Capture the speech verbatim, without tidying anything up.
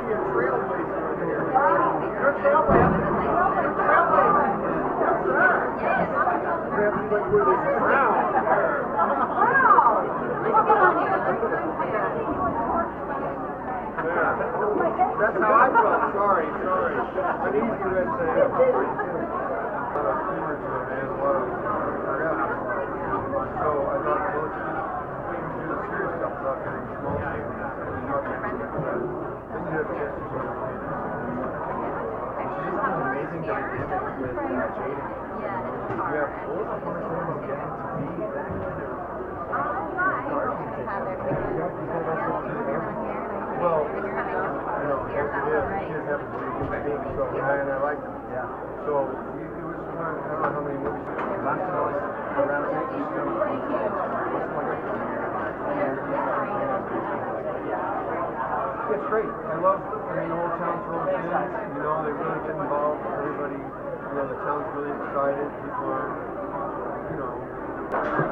be a trailblazer over here. You're a trailblazer. You're a trailblazer. Yes, sir. Yes. We have to put with this crown. Wow. That's how I felt. Sorry, sorry. An easy red sand. So, we do it sometimes, I don't know how many movies do it. Last time I was around here, you know, what's my name? It's great. I love, I mean, Old Town's real kids, you know, they really get involved. Everybody, you know, the town's really excited. People are, you know.